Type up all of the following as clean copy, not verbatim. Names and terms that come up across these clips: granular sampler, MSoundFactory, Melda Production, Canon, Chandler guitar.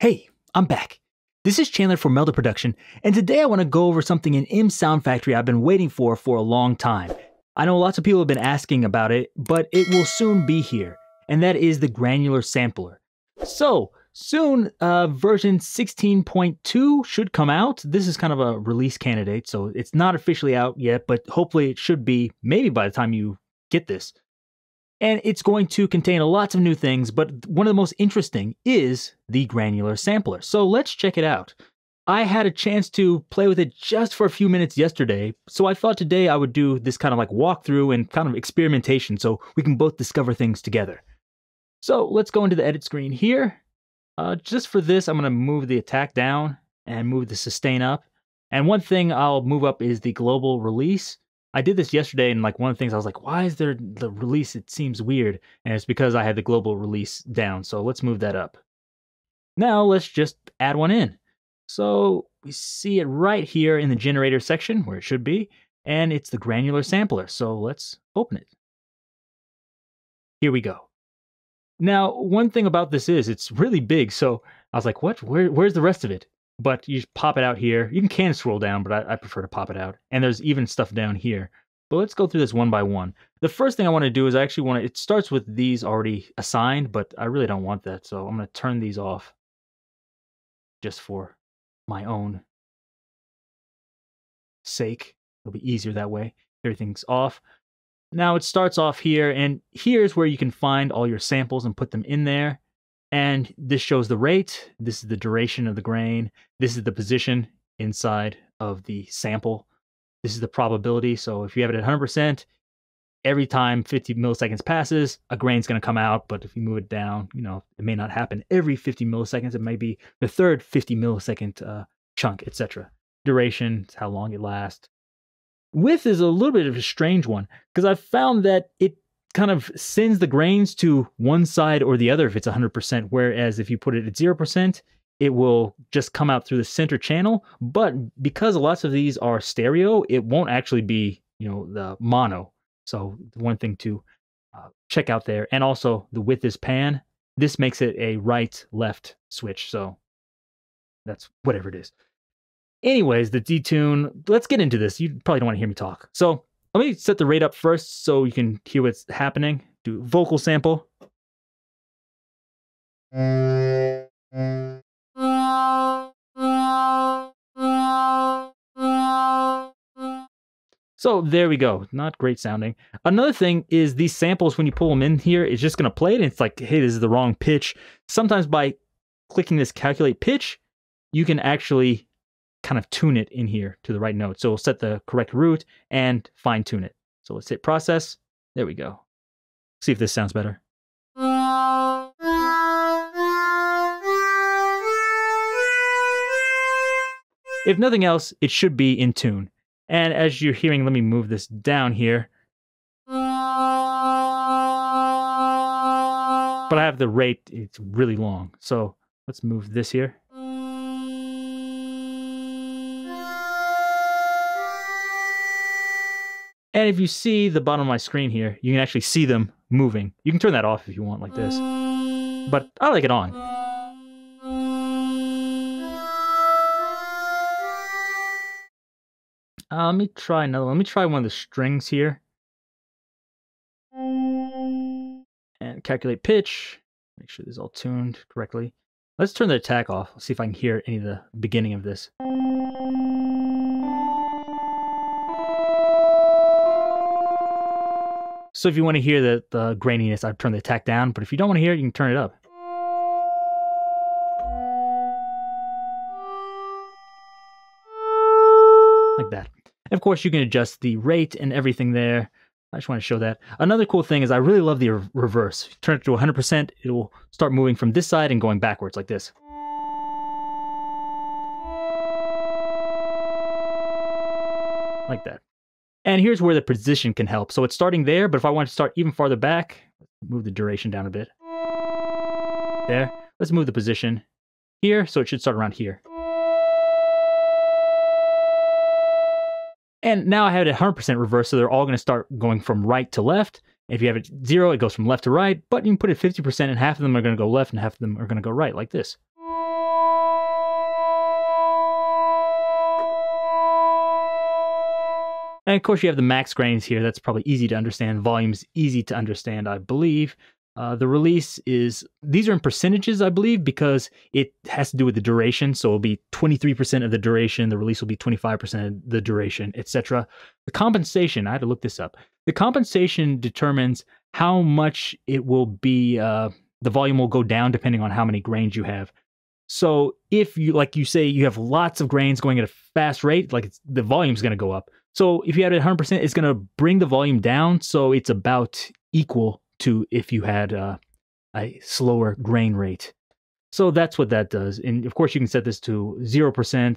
Hey, I'm back. This is Chandler from Melda Production, and today I want to go over something in MSoundFactory I've been waiting for a long time. I know lots of people have been asking about it, but it will soon be here, and that is the granular sampler. So soon, version 16.2 should come out. This is kind of a release candidate, so it's not officially out yet, but hopefully it should be maybe by the time you get this. And it's going to contain lots of new things, but one of the most interesting is the granular sampler. So let's check it out. I had a chance to play with it just for a few minutes yesterday, so I thought today I would do this kind of like walkthrough and kind of experimentation so we can both discover things together. So let's go into the edit screen here. Just for this, I'm gonna move the attack down and move the sustain up. And one thing I'll move up is the global release. I did this yesterday, and like one of the things I was like, why is there the release? It seems weird. And it's because I had the global release down. So let's move that up. Now let's just add one in. So we see it right here in the generator section where it should be, and it's the granular sampler. So let's open it. Here we go. Now, one thing about this is it's really big. So I was like, what? Where's the rest of it? But you just pop it out here. You can scroll down, but I prefer to pop it out. And there's even stuff down here. But let's go through this one by one. The first thing I want to do is I actually want to, it starts with these already assigned, but I really don't want that. So I'm going to turn these off just for my own sake. It'll be easier that way. Everything's off. Now it starts off here, and here's where you can find all your samples and put them in there. And this shows the rate, this is the duration of the grain, this is the position inside of the sample, this is the probability. So if you have it at 100%, every time 50 milliseconds passes, a grain's going to come out. But if you move it down, you know, it may not happen every 50 milliseconds, it may be the third 50 millisecond chunk, etc. Duration, it's how long it lasts. Width is a little bit of a strange one, because I've found that it kind of sends the grains to one side or the other if it's 100%, whereas if you put it at 0%, it will just come out through the center channel. But because lots of these are stereo, it won't actually be, you know, the mono. So one thing to check out there. And also the width is pan. This makes it a right-left switch. So that's whatever it is. Anyways, the detune, let's get into this. You probably don't want to hear me talk. So let me set the rate up first so you can hear what's happening. Do vocal sample. So there we go. Not great sounding. Another thing is these samples, when you pull them in here, it's just going to play it. And it's like, hey, this is the wrong pitch. Sometimes by clicking this calculate pitch, you can actually kind of tune it in here to the right note. So we'll set the correct root and fine tune it. So let's hit process. There we go. See if this sounds better. If nothing else, it should be in tune. And as you're hearing, let me move this down here. But I have the rate, it's really long. So let's move this here. And if you see the bottom of my screen here, you can actually see them moving. You can turn that off if you want like this, but I like it on. Let me try another one. Let me try one of the strings here. And calculate pitch. Make sure this is all tuned correctly. Let's turn the attack off. Let's see if I can hear any of the beginning of this. So if you want to hear the graininess, I've turned the attack down, but if you don't want to hear it, you can turn it up. Like that. And of course, you can adjust the rate and everything there. I just want to show that. Another cool thing is I really love the reverse. If you turn it to 100%, it will start moving from this side and going backwards like this. Like that. And here's where the position can help. So it's starting there, but if I want to start even farther back, move the duration down a bit. There. Let's move the position here, so it should start around here. And now I have it at 100% reverse, so they're all going to start going from right to left. If you have it 0, it goes from left to right, but you can put it 50%, and half of them are going to go left, and half of them are going to go right, like this. And of course you have the max grains here. That's probably easy to understand. Volume's easy to understand, I believe. The release is, these are in percentages, I believe, because it has to do with the duration. So it'll be 23% of the duration. The release will be 25% of the duration, etc. The compensation, I had to look this up. The compensation determines how much it will be, the volume will go down depending on how many grains you have. So if you, like you say, you have lots of grains going at a fast rate, like it's, the volume's going to go up. So if you had it 100%, it's going to bring the volume down. So it's about equal to if you had a slower grain rate. So that's what that does. And of course you can set this to 0%,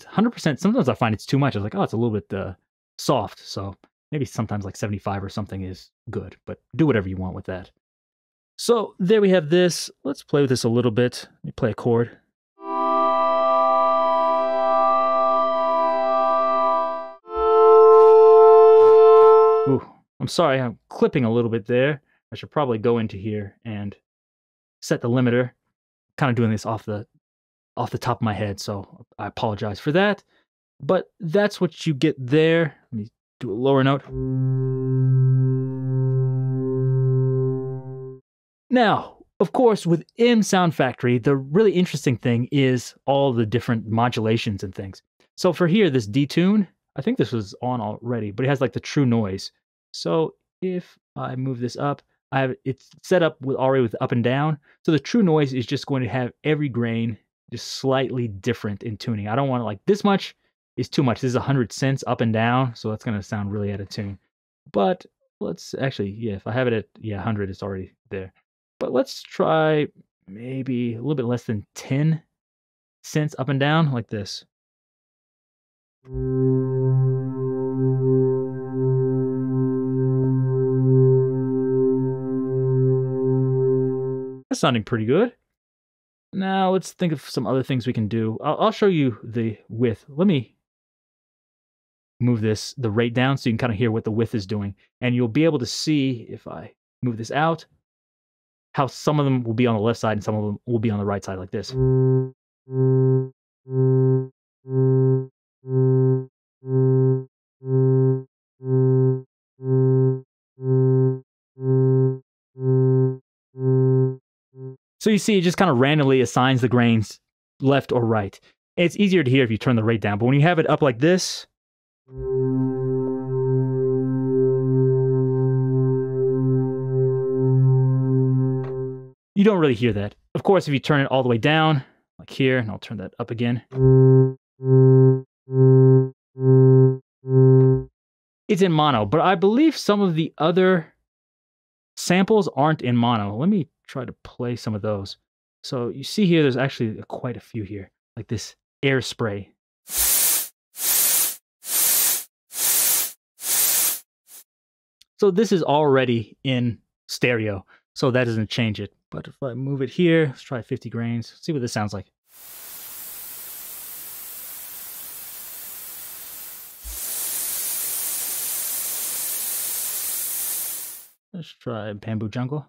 100%. Sometimes I find it's too much. I was like, oh, it's a little bit soft. So maybe sometimes like 75 or something is good, but do whatever you want with that. So there we have this. Let's play with this a little bit. Let me play a chord. Ooh, I'm sorry, I'm clipping a little bit there. I should probably go into here and set the limiter. Kind of doing this off the top of my head, so I apologize for that. But that's what you get there. Let me do a lower note. Now, of course, with MSoundFactory, the really interesting thing is all the different modulations and things. So for here, this detune, I think this was on already, but it has like the true noise. So if I move this up, it's set up with already with up and down. So the true noise is just going to have every grain just slightly different in tuning. I don't want it like this much is too much. This is 100 cents up and down, so that's going to sound really out of tune. But let's actually, yeah, if I have it at, yeah, 100, it's already there. But let's try maybe a little bit less than 10 cents up and down like this. That's sounding pretty good. Now let's think of some other things we can do. I'll show you the width. Let me move this, the rate down, so you can kind of hear what the width is doing. And you'll be able to see if I move this out, how some of them will be on the left side and some of them will be on the right side like this. So you see it just kind of randomly assigns the grains left or right. It's easier to hear if you turn the rate down, but when you have it up like this, you don't really hear that. Of course, if you turn it all the way down, like here, and I'll turn that up again, it's in mono, but I believe some of the other samples aren't in mono. Let me try to play some of those. So you see here, there's actually quite a few here, like this air spray. So this is already in stereo, so that doesn't change it. But if I move it here, let's try 50 grains, see what this sounds like. Let's try Bamboo Jungle.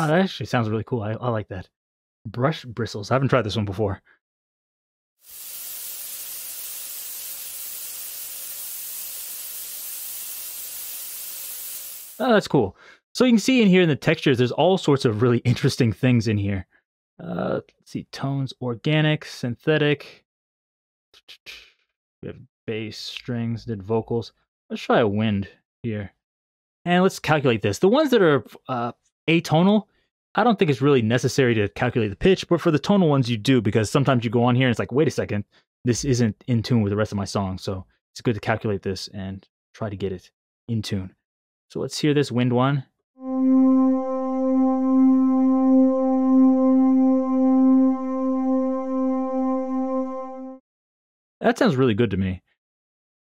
Oh, that actually sounds really cool. I like that. Brush bristles. I haven't tried this one before. Oh, that's cool. So you can see in here in the textures, there's all sorts of really interesting things in here. Let's see, tones, organic, synthetic. We have bass, strings, did vocals. Let's try a wind here. And let's calculate this. The ones that are atonal, I don't think it's really necessary to calculate the pitch, but for the tonal ones you do, because sometimes you go on here and it's like, wait a second, this isn't in tune with the rest of my song. So it's good to calculate this and try to get it in tune. So let's hear this wind one. That sounds really good to me.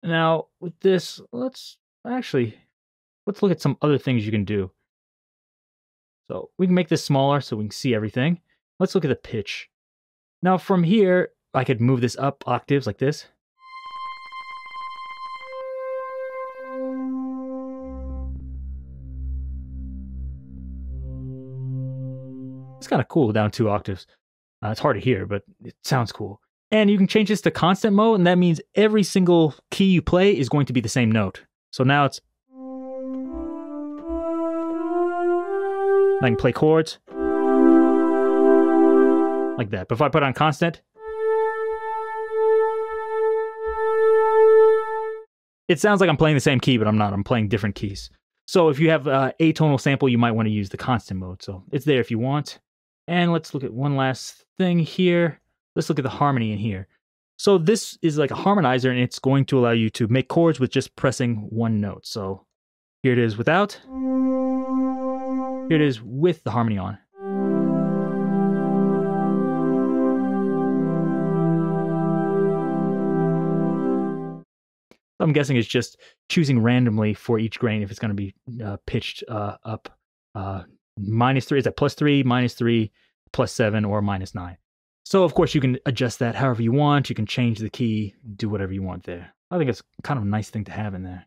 Now with this, let's look at some other things you can do. So we can make this smaller so we can see everything. Let's look at the pitch. Now from here, I could move this up octaves like this. It's kind of cool down 2 octaves. It's hard to hear, but it sounds cool. And you can change this to constant mode, and that means every single key you play is going to be the same note. So now it's... I can play chords. Like that. But if I put on constant... it sounds like I'm playing the same key, but I'm not. I'm playing different keys. So if you have an atonal sample, you might want to use the constant mode. So it's there if you want. And let's look at one last thing here. Let's look at the harmony in here. So this is like a harmonizer, and it's going to allow you to make chords with just pressing one note. So here it is without. Here it is with the harmony on. I'm guessing it's just choosing randomly for each grain if it's going to be pitched up -3. Is that +3, -3, +7, or -9? So, of course, you can adjust that however you want. You can change the key, do whatever you want there. I think it's kind of a nice thing to have in there.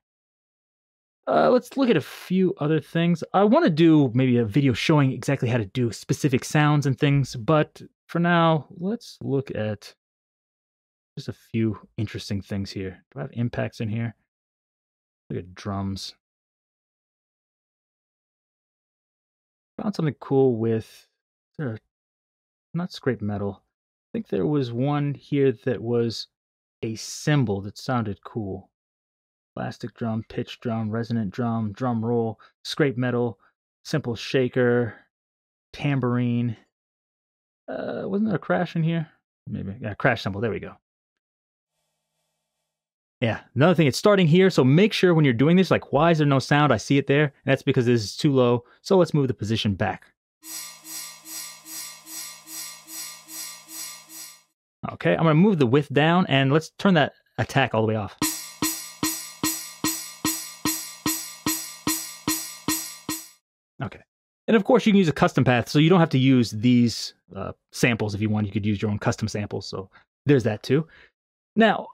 Let's look at a few other things. I want to do maybe a video showing exactly how to do specific sounds and things, but for now, let's look at just a few interesting things here. Do I have impacts in here? Look at drums. Found something cool with... not scraped metal. I think there was one here that was a cymbal that sounded cool. Plastic drum, pitch drum, resonant drum, drum roll, scraped metal, simple shaker, tambourine. Wasn't there a crash in here? Maybe. Yeah, crash cymbal. There we go. Yeah, another thing, it's starting here, so make sure when you're doing this, like, why is there no sound? I see it there, and that's because this is too low, so let's move the position back. Okay, I'm going to move the width down, and let's turn that attack all the way off. Okay, and of course you can use a custom path, so you don't have to use these samples if you want. You could use your own custom samples, so there's that too. Now,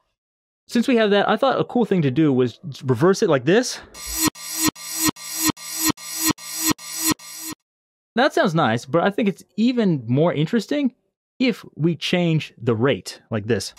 since we have that, I thought a cool thing to do was reverse it like this. Now, that sounds nice, but I think it's even more interesting if we change the rate like this.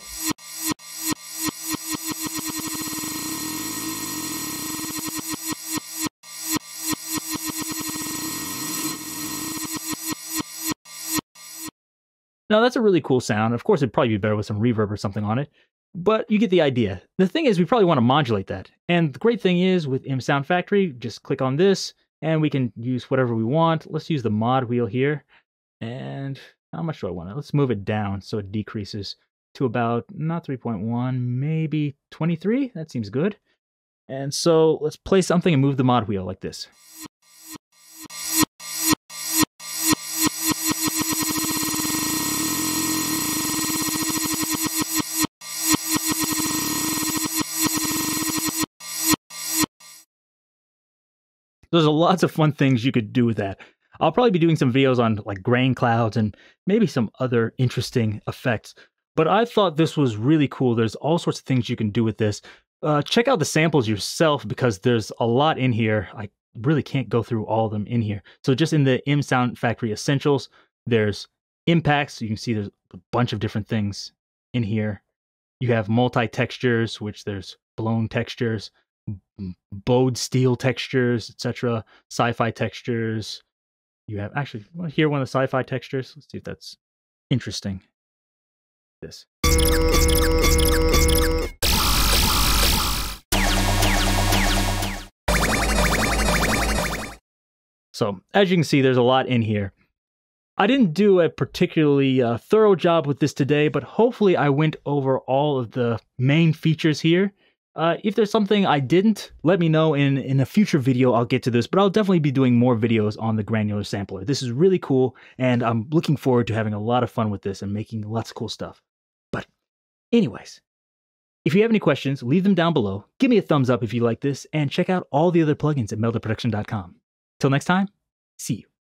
Now, that's a really cool sound. Of course, it'd probably be better with some reverb or something on it, but you get the idea. The thing is, we probably want to modulate that. And the great thing is, with MSoundFactory, just click on this, and we can use whatever we want. Let's use the mod wheel here, and how much do I want it? Let's move it down so it decreases to about, not 3.1, maybe 23. That seems good. And so let's play something and move the mod wheel like this. There's lots of fun things you could do with that. I'll probably be doing some videos on like grain clouds and maybe some other interesting effects, but I thought this was really cool. There's all sorts of things you can do with this. Check out the samples yourself because there's a lot in here. I really can't go through all of them in here. So just in the MSoundFactory Essentials, there's impacts. You can see there's a bunch of different things in here. You have multi-textures, which there's blown textures, bowed steel textures, etc., sci-fi textures. You have, actually, want to hear one of the sci-fi textures? Let's see if that's interesting. This. So, as you can see, there's a lot in here. I didn't do a particularly thorough job with this today, but hopefully I went over all of the main features here. If there's something I didn't, let me know in a future video. I'll get to this, but I'll definitely be doing more videos on the granular sampler. This is really cool, and I'm looking forward to having a lot of fun with this and making lots of cool stuff. But anyways, if you have any questions, leave them down below. Give me a thumbs up if you like this, and check out all the other plugins at meldaproduction.com. Till next time, see you.